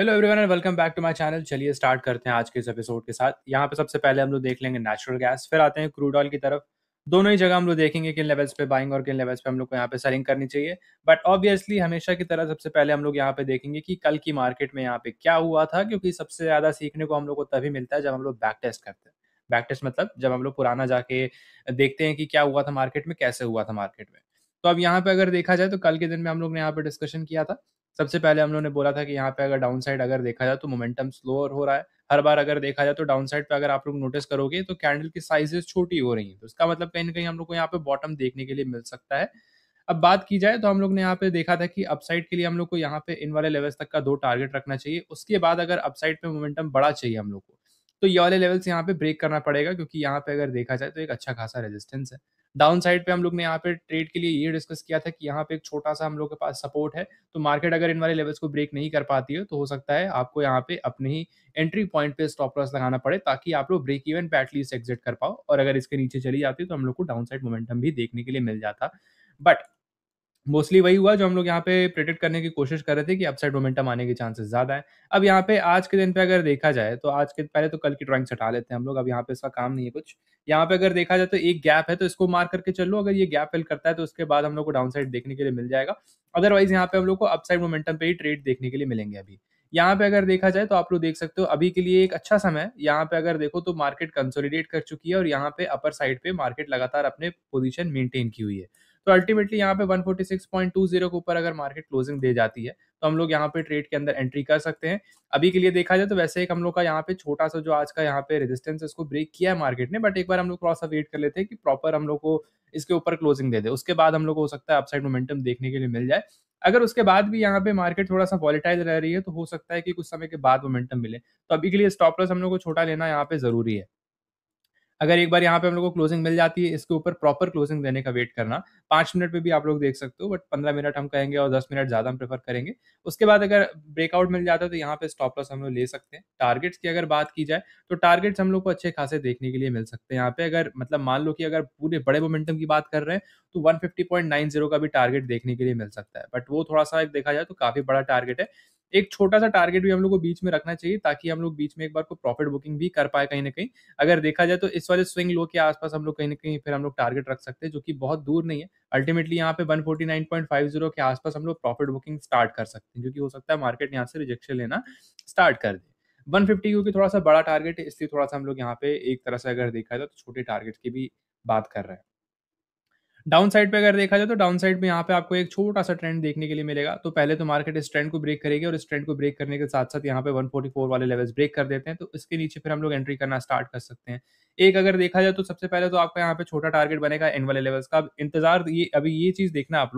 Hello everyone and welcome back to my channel. चलिए start करते हैं आज के इस एपिसोड के साथ। यहाँ पे सबसे पहले हम लोग देख लेंगे नेचुरल गैस, फिर आते हैं क्रूड ऑयल की तरफ। दोनों ही जगह हम लोग देखेंगे किन लेवल्स पे बाइंग और किन लेवल्स पे हम लोग को यहाँ पे सेलिंग करनी चाहिए। बट ऑब्वियसली हमेशा की तरह सबसे पहले हम लोग यहाँ पे देखेंगे कि कल की मार्केट में यहाँ पे क्या हुआ था, क्योंकि सबसे ज़्यादा सीखने को हम लोग को तभी मिलता है जब हम लोग बैक टेस्ट करते हैं। बैक टेस्ट मतलब जब हम लोग पुराना जाके देखते हैं कि क्या हुआ था मार्केट में, कैसे हुआ था मार्केट में। तो अब यहाँ पे अगर देखा जाए तो कल के दिन में हम लोग ने यहाँ पे डिस्कशन किया था। सबसे पहले हम लोगों ने बोला था कि यहाँ पे अगर डाउनसाइड अगर देखा जाए तो मोमेंटम स्लोअर हो रहा है। हर बार अगर देखा जाए तो डाउनसाइड पे अगर आप लोग नोटिस करोगे तो कैंडल की साइजेस छोटी हो रही है, तो उसका मतलब कहीं ना कहीं हम लोग को यहाँ पे बॉटम देखने के लिए मिल सकता है। अब बात की जाए तो हम लोग ने यहाँ पे देखा था कि अपसाइड के लिए हम लोग को यहाँ पे इन वाले लेवल्स तक का 2 टारगेट रखना चाहिए। उसके बाद अगर अपसाइड पे मोमेंटम बड़ा चाहिए हम लोग को तो ये वाले लेवल्स यहाँ पे ब्रेक करना पड़ेगा, क्योंकि यहाँ पे अगर देखा जाए तो एक अच्छा खासा रेजिस्टेंस है। डाउन साइड पे हम लोग ने यहाँ पे ट्रेड के लिए ये डिस्कस किया था कि यहाँ पे एक छोटा सा हम लोग के पास सपोर्ट है, तो मार्केट अगर इन वाले लेवल्स को ब्रेक नहीं कर पाती है तो हो सकता है आपको यहाँ पे अपने ही एंट्री पॉइंट पे स्टॉप लॉस लगाना पड़े, ताकि आप लोग ब्रेक इवन पे एटलीस्ट एग्जिट कर पाओ। और अगर इसके नीचे चली जाती तो हम लोग को डाउन साइड मोमेंटम भी देखने के लिए मिल जाता। बट मोस्टली वही हुआ जो हम लोग यहाँ पे प्रेडिक्ट करने की कोशिश कर रहे थे कि अपसाइड मोमेंटम आने के चांसेस ज्यादा है। अब यहाँ पे आज के दिन पे अगर देखा जाए तो आज के पहले तो कल की ड्राइंग्स हटा लेते हैं हम लोग, अब यहाँ पे इसका काम नहीं है कुछ। यहाँ पे अगर देखा जाए तो एक गैप है तो इसको मार्क करके चलो, अगर ये गैप फिल करता है तो उसके बाद हम लोग को डाउन साइड देखने के लिए मिल जाएगा। अदरवाइज यहाँ पे हम लोग को अपसाइड मोमेंटम पे ही ट्रेड देखने के लिए मिलेंगे। अभी यहाँ पे अगर देखा जाए तो आप लोग देख सकते हो अभी के लिए एक अच्छा समय है। यहाँ पे अगर देखो तो मार्केट कंसोलिडेट कर चुकी है और यहाँ पे अपर साइड पे मार्केट लगातार अपने पोजीशन मेंटेन की हुई है। तो अल्टीमेटली यहाँ पे 146.20 के ऊपर अगर मार्केट क्लोजिंग दे जाती है तो हम लोग यहाँ पे ट्रेड के अंदर एंट्री कर सकते हैं। अभी के लिए देखा जाए तो वैसे एक हम लोग का यहाँ पे छोटा सा जो आज का यहाँ पे रेजिस्टेंस इसको ब्रेक किया है मार्केट ने, बट एक बार हम लोग क्रॉस वेट कर लेते हैं कि प्रॉपर हम लोग को इसके ऊपर क्लोजिंग दे दे, उसके बाद हम लोग को हो सकता है अपसाइड मोमेंटम देखने के लिए मिल जाए। अगर उसके बाद भी यहाँ पे मार्केट थोड़ा सा वॉलेटाइल रह रही है तो हो सकता है कि कुछ समय के बाद मोमेंटम मिले। तो अभी के लिए स्टॉप लॉस हम लोग को छोटा लेना यहाँ पे जरूरी है। अगर एक बार यहाँ पे हम लोग को क्लोजिंग मिल जाती है इसके ऊपर प्रॉपर क्लोजिंग देने का वेट करना 5 मिनट पे भी आप लोग देख सकते हो, बट 15 मिनट हम कहेंगे और 10 मिनट ज़्यादा हम प्रेफर करेंगे। उसके बाद अगर ब्रेकआउट मिल जाता है तो यहाँ पे स्टॉप लॉस हम लोग ले सकते हैं। टारगेट्स की अगर बात की जाए तो टारगेट्स हम लोग को अच्छे खासे देखने के लिए मिल सकते हैं यहाँ पे। अगर मतलब मान लो कि अगर पूरे बड़े मोमेंटम की बात कर रहे हैं तो 150.90 का भी टारगेट देखने के लिए मिल सकता है, बट वो थोड़ा सा देखा जाए तो काफ़ी बड़ा टारगेट है। एक छोटा सा टारगेट भी हम लोग को बीच में रखना चाहिए ताकि हम लोग बीच में एक बार को प्रॉफिट बुकिंग भी कर पाए कहीं ना कहीं। अगर देखा जाए तो इस वाले स्विंग लो के आसपास हम लोग कहीं ना कहीं फिर हम लोग टारगेट रख सकते हैं, जो कि बहुत दूर नहीं है। अल्टीमेटली यहाँ पे 149.50 के आसपास हम लोग प्रॉफिट बुकिंग स्टार्ट कर सकते हैं, क्योंकि हो सकता है मार्केट यहाँ से रिजेक्शन लेना स्टार्ट कर दे। 150 क्योंकि थोड़ा सा बड़ा टारगेट है, इसलिए थोड़ा सा हम लोग यहाँ पे एक तरह से अगर देखा जाए तो छोटे टारगेट की भी बात कर रहे हैं। डाउन साइड पे अगर देखा जाए तो डाउन साइड में यहाँ पे आपको एक छोटा सा ट्रेंड देखने के लिए मिलेगा। तो पहले तो मार्केट इस ट्रेंड को ब्रेक करेगी और इस ट्रेंड को ब्रेक करने के साथ साथ यहाँ पे 144 वाले लेवल्स ब्रेक कर देते हैं तो इसके नीचे फिर हम लोग एंट्री करना स्टार्ट कर सकते हैं। एक अगर देखा जाए तो सबसे पहले तो आपका यहाँ पे छोटा टारगेट बनेगा इन वाले लेवल्स का। अब इंतजार ये चीज़ देखना आप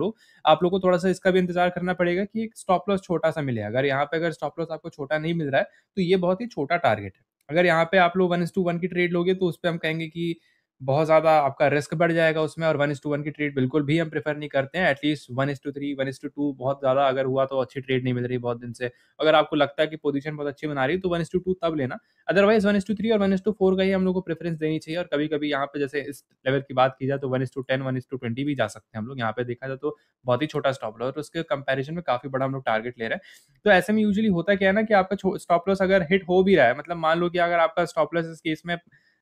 लोग को थोड़ा सा इसका भी इंतजार करना पड़ेगा कि एक स्टॉप लॉस छोटा सा मिले। अगर यहाँ पे अगर स्टॉप लॉस आपको छोटा नहीं मिल रहा है तो ये बहुत ही छोटा टारगेट है। अगर यहाँ पे आप लोग 1:1 की ट्रेड लोगे तो उस पर हम कहेंगे कि बहुत ज़्यादा आपका रिस्क बढ़ जाएगा उसमें, और 1:1 की ट्रेड बिल्कुल भी हम प्रेफर नहीं करते हैं। एटलीस्ट 1:3 1:2 बहुत ज़्यादा अगर हुआ तो अच्छी ट्रेड नहीं मिल रही बहुत दिन से। अगर आपको लगता है कि पोजीशन बहुत अच्छी बना रही है तो 1:2 तब लेना, अदरवाइज 1:3 और 1:4 का ही हम लोग को प्रेफरेंस देनी चाहिए। और कभी कभी यहाँ पे जैसे इस लेवल की बात की जाए तो 1:10 1:20 भी जा सकते हैं हम लोग। यहाँ पे देखा जाए तो बहुत ही छोटा स्टॉप लॉस और उसके कंपेरिजन में काफ़ी बड़ा हम लोग टारगेट ले रहे हैं। तो ऐसे में यूजुअली होता क्या है ना कि आपका स्टॉप लॉस अगर हिट हो भी रहा है, मतलब मान लो कि अगर आपका स्टॉप लॉस इस केस में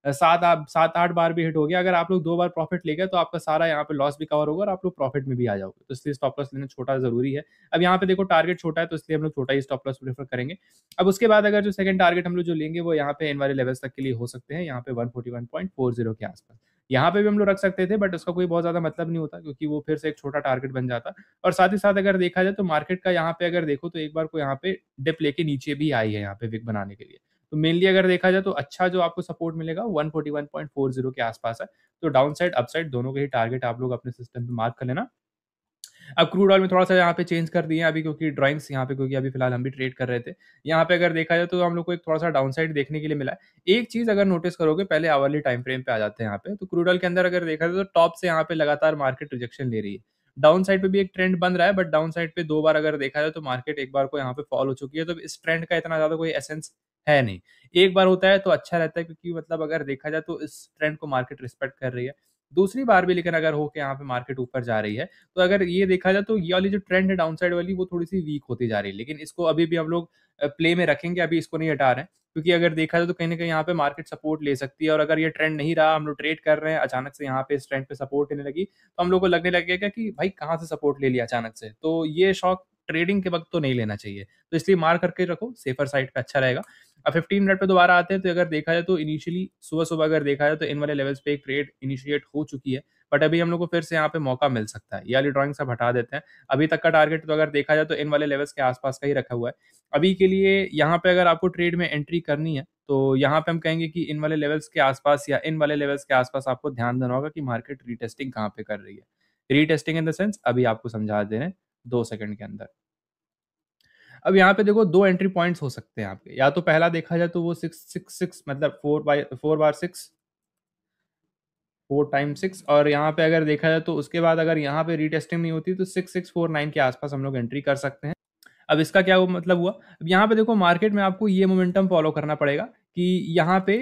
7-8 बार भी हिट हो गया, अगर आप लोग 2 बार प्रॉफिट ले गए तो आपका सारा यहाँ पे लॉस भी कवर होगा और आप लोग प्रॉफिट में भी आ जाओगे। तो इसलिए स्टॉप लॉस लेना छोटा जरूरी है। अब यहाँ पे देखो टारगेट छोटा है तो इसलिए हम लोग छोटा ही स्टॉप लॉस प्रेफर करेंगे। अब उसके बाद अगर जो सेकंड टारगेट हम लोग जो लेंगे वो यहाँ पे इन वाले लेवल्स तक के लिए हो सकते हैं। यहाँ पे 141.40 के आसपास यहाँ पे भी हम लोग रख सकते थे, बट उसका कोई बहुत ज़्यादा मतलब नहीं होता क्योंकि वो फिर से एक छोटा टारगेट बन जाता। और साथ ही साथ अगर देखा जाए तो मार्केट का यहाँ पे अगर देखो तो एक बार को यहाँ पे डिप लेके नीचे भी आई है यहाँ पे विक बनाने के लिए। तो मेनली अगर देखा जाए तो अच्छा जो आपको सपोर्ट मिलेगा 141.40 के आसपास है। तो डाउन साइड अपसाइड दोनों के ही टारगेट आप लोग अपने सिस्टम पे मार्क कर लेना। अब क्रूड ऑयल में थोड़ा सा यहाँ पे चेंज कर दिए अभी, क्योंकि ड्राइंग्स यहाँ पे क्योंकि अभी फिलहाल हम भी ट्रेड कर रहे थे। यहाँ पे अगर देखा जाए तो हम लोग को एक थोड़ा सा डाउन साइड देखने के लिए मिला है। एक चीज़ अगर नोटिस करोगे, पहले आवरली टाइम फ्रेम पे आ जाते हैं यहाँ पे, तो क्रूड ऑयल के अंदर अगर देखा जाए तो टॉप से यहाँ पे लगातार मार्केट रिजेक्शन ले रही है। डाउन साइड पे भी एक ट्रेंड बन रहा है, बट डाउन साइड पे 2 बार अगर देखा जाए तो मार्केट एक बार को यहाँ पे फॉल हो चुकी है। तो इस ट्रेंड का इतना ज़्यादा कोई एसेंस है नहीं। एक बार होता है तो अच्छा रहता है, क्योंकि मतलब अगर देखा जाए तो इस ट्रेंड को मार्केट रिस्पेक्ट कर रही है। दूसरी बार भी लेकिन अगर होकर यहाँ पे मार्केट ऊपर जा रही है तो अगर ये देखा जाए तो ये वाली जो ट्रेंड है डाउनसाइड वाली वो थोड़ी सी वीक होती जा रही है, लेकिन इसको अभी भी हम लोग प्ले में रखेंगे, अभी इसको नहीं हटा रहे हैं क्योंकि अगर देखा जाए तो कहीं ना कहीं यहाँ पे मार्केट सपोर्ट ले सकती है। और अगर ये ट्रेंड नहीं रहा, हम लोग ट्रेड कर रहे हैं, अचानक से यहाँ पे इस ट्रेंड पे सपोर्ट लेने लगी तो हम लोग को लगने लगेगा कि भाई कहाँ से सपोर्ट ले लिया अचानक से, तो ये शॉक ट्रेडिंग के वक्त तो नहीं लेना चाहिए, तो इसलिए मार करके रखो, सेफर साइड पे अच्छा रहेगा। अब 15 मिनट पे दोबारा आते हैं तो अगर देखा जाए तो इनिशियली सुबह सुबह अगर देखा जाए तो इन वाले लेवल्स पे एक ट्रेड इनिशिएट हो चुकी है, बट अभी हम लोग को फिर से यहाँ पे मौका मिल सकता है। ये वाली ड्रॉइंग सब हटा देते हैं, अभी तक का टारगेट तो अगर देखा जाए तो इन वाले लेवल्स के आसपास का ही रखा हुआ है अभी के लिए। यहाँ पे अगर आपको ट्रेड में एंट्री करनी है तो यहाँ पे हम कहेंगे कि इन वाले लेवल्स के आसपास या इन वाले लेवल्स के आसपास आपको ध्यान देना होगा कि मार्केट रीटेस्टिंग कहाँ पे कर रही है। रीटेस्टिंग इन द सेंस अभी आपको समझा दे रहे हैं 2 सेकंड के अंदर। अब यहाँ पे देखो 2 एंट्री पॉइंट्स हो सकते हैं आपके, या तो पहला देखा जाए तो वो 666 मतलब 4 बार 6 4 टाइम 6, और यहाँ पे अगर देखा जाए तो उसके बाद अगर यहाँ पे रीटेस्टिंग नहीं होती तो 6649 के आसपास हम लोग एंट्री कर सकते हैं। अब इसका क्या मतलब हुआ, अब यहाँ पे देखो मार्केट में आपको ये मोमेंटम फॉलो करना पड़ेगा कि यहाँ पे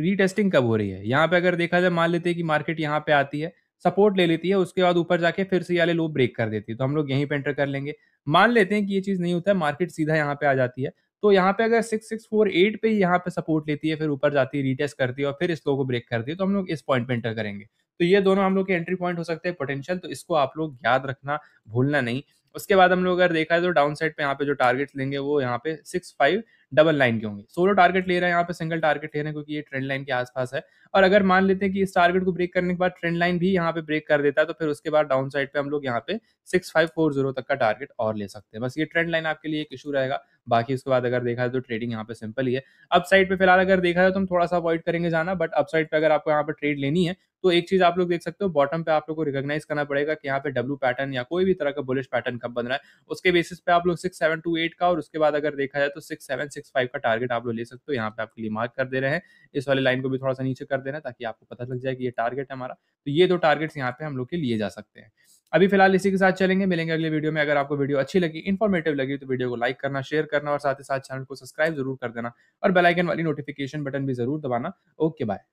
रीटेस्टिंग कब हो रही है। यहाँ पे अगर देखा जाए मान लेते हैं कि मार्केट यहाँ पे आती है, सपोर्ट ले लेती है, उसके बाद ऊपर जाके फिर से ये लो ब्रेक कर देती है तो हम लोग यहीं पे एंटर कर लेंगे। मान लेते हैं कि ये चीज़ नहीं होता है, मार्केट सीधा यहाँ पे आ जाती है तो यहाँ पे अगर 6648 पे यहाँ पे सपोर्ट लेती है, फिर ऊपर जाती है, रीटेस्ट करती है और फिर इस लो को ब्रेक करती है तो हम लोग इस पॉइंट पे एंटर करेंगे। तो ये दोनों हम लोग के एंट्री पॉइंट हो सकते हैं पोटेंशियल, तो इसको आप लोग याद रखना, भूलना नहीं। उसके बाद हम लोग अगर देखा है तो डाउन साइड पे यहाँ पे जो टारगेट्स लेंगे वो यहाँ पे 6599 के होंगे। सोलो टारगेट ले रहे हैं यहाँ पे, सिंगल टारगेट ले रहे हैं क्योंकि ये ट्रेंड लाइन के आसपास है। और अगर मान लेते हैं कि इस टारगेट को ब्रेक करने के बाद ट्रेंड लाइन भी यहाँ पे ब्रेक कर देता है तो फिर उसके बाद डाउन साइड पे हम लोग यहाँ पे 6540 तक का टारगेट और ले सकते हैं। बस ये ट्रेंड लाइन आपके लिए एक इशू रहेगा, बाकी उसके बाद अगर देखा है तो ट्रेडिंग यहाँ पे सिंपल ही है। अप साइड पे फिलहाल अगर देखा जाए तो हम थोड़ा सा अवॉइड करेंगे जाना, बट अप साइड पे अगर आपको यहाँ पे ट्रेड लेनी है तो एक चीज आप लोग देख सकते हो, बॉटम पे आप लोग को रिकॉग्नाइज करना पड़ेगा कि यहाँ पे डब्ल्यू पैटर्न या कोई भी तरह का बुलिश पैटर्न कब बन रहा है, उसके बेसिस पे आप लोग 6728 का और उसके बाद अगर देखा जाए तो 6765 का टारगेट आप लोग ले सकते हो। यहाँ पे आपके लिए मार्क कर दे रहे हैं, इस वाले लाइन को भी थोड़ा सा नीचे कर दे रहे हैं ताकि आपको पता लग जाए कि ये टारगेट है हमारा। तो ये 2 टारगेट्स यहाँ पे हम लोग के लिए जा सकते हैं। अभी फिलहाल इसी के साथ चलेंगे, मिलेंगे अगले वीडियो में। अगर आपको वीडियो अच्छी लगी, इन्फॉर्मेटिव लगी तो वीडियो को लाइक करना, शेयर करना और साथ ही साथ चैनल को सब्सक्राइब जरूर कर देना और बेल आइकन वाली नोटिफिकेशन बटन भी जरूर दबाना। Okay, bye.